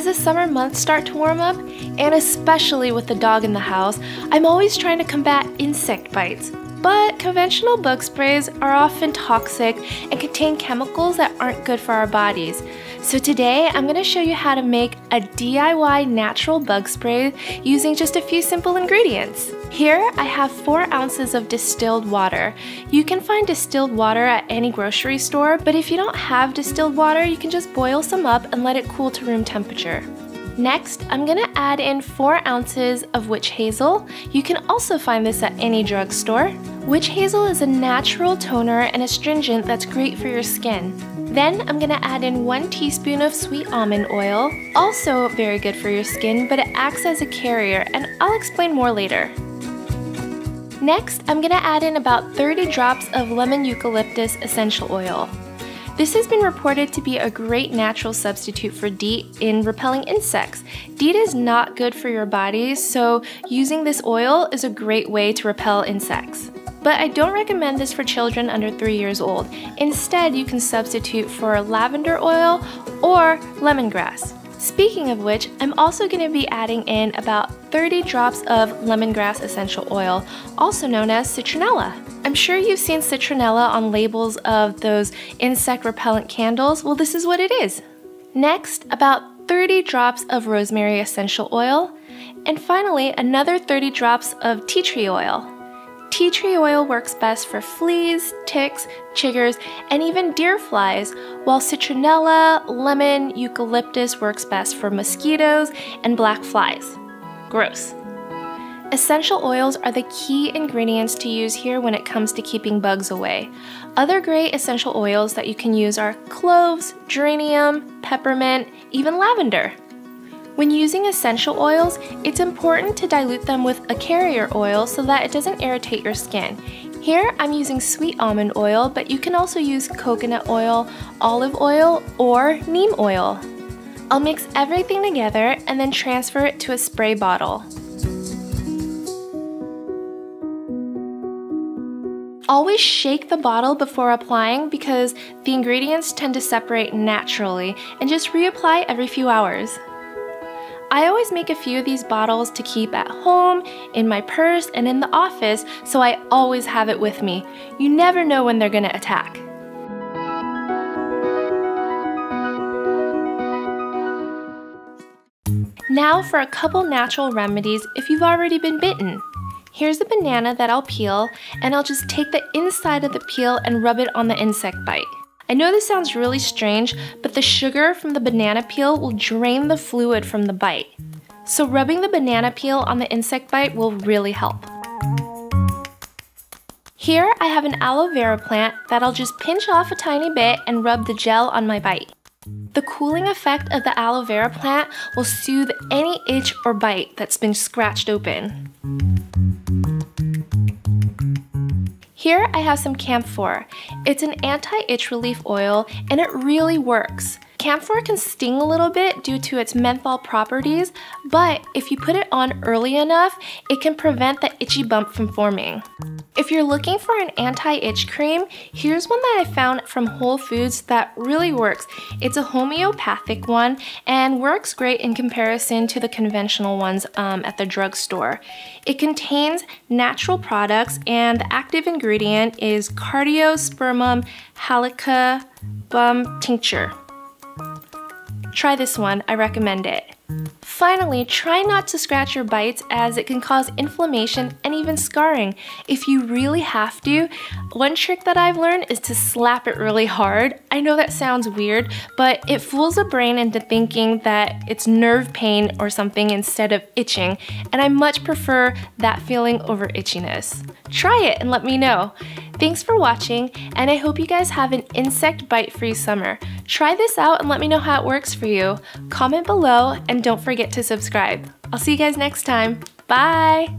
As the summer months start to warm up, and especially with the dog in the house, I'm always trying to combat insect bites. But conventional bug sprays are often toxic and contain chemicals that aren't good for our bodies. So today I'm going to show you how to make a DIY natural bug spray using just a few simple ingredients. Here I have 4 ounces of distilled water. You can find distilled water at any grocery store, but if you don't have distilled water, you can just boil some up and let it cool to room temperature. Next, I'm going to add in 4 ounces of witch hazel. You can also find this at any drugstore. Witch hazel is a natural toner and astringent that's great for your skin. Then I'm going to add in 1 teaspoon of sweet almond oil, also very good for your skin, but it acts as a carrier, and I'll explain more later. Next, I'm going to add in about 30 drops of lemon eucalyptus essential oil. This has been reported to be a great natural substitute for DEET in repelling insects. DEET is not good for your body, so using this oil is a great way to repel insects. But I don't recommend this for children under 3 years old. Instead, you can substitute for lavender oil or lemongrass. Speaking of which, I'm also going to be adding in about 30 drops of lemongrass essential oil, also known as citronella. I'm sure you've seen citronella on labels of those insect repellent candles. Well, this is what it is. Next, about 30 drops of rosemary essential oil. And finally, another 30 drops of tea tree oil. Tea tree oil works best for fleas, ticks, chiggers, and even deer flies, while citronella, lemon, eucalyptus works best for mosquitoes and black flies. Gross. Essential oils are the key ingredients to use here when it comes to keeping bugs away. Other great essential oils that you can use are cloves, geranium, peppermint, even lavender. When using essential oils, it's important to dilute them with a carrier oil so that it doesn't irritate your skin. Here I'm using sweet almond oil, but you can also use coconut oil, olive oil, or neem oil. I'll mix everything together and then transfer it to a spray bottle. Always shake the bottle before applying because the ingredients tend to separate naturally, and just reapply every few hours. I always make a few of these bottles to keep at home, in my purse, and in the office, so I always have it with me. You never know when they're going to attack. Now for a couple natural remedies if you've already been bitten. Here's a banana that I'll peel, and I'll just take the inside of the peel and rub it on the insect bite. I know this sounds really strange, but the sugar from the banana peel will drain the fluid from the bite. So rubbing the banana peel on the insect bite will really help. Here I have an aloe vera plant that I'll just pinch off a tiny bit and rub the gel on my bite. The cooling effect of the aloe vera plant will soothe any itch or bite that's been scratched open. Here I have some camphor. It's an anti-itch relief oil, and it really works. Camphor can sting a little bit due to its menthol properties, but if you put it on early enough, it can prevent the itchy bump from forming. If you're looking for an anti-itch cream, here's one that I found from Whole Foods that really works. It's a homeopathic one and works great in comparison to the conventional ones at the drugstore. It contains natural products, and the active ingredient is Cardiospermum Halicacabum Tincture. Try this one, I recommend it. Finally, try not to scratch your bites as it can cause inflammation and even scarring. If you really have to, one trick that I've learned is to slap it really hard. I know that sounds weird, but it fools the brain into thinking that it's nerve pain or something instead of itching, and I much prefer that feeling over itchiness. Try it and let me know. Thanks for watching, and I hope you guys have an insect bite-free summer. Try this out and let me know how it works for you. Comment below, and don't forget to subscribe. I'll see you guys next time. Bye!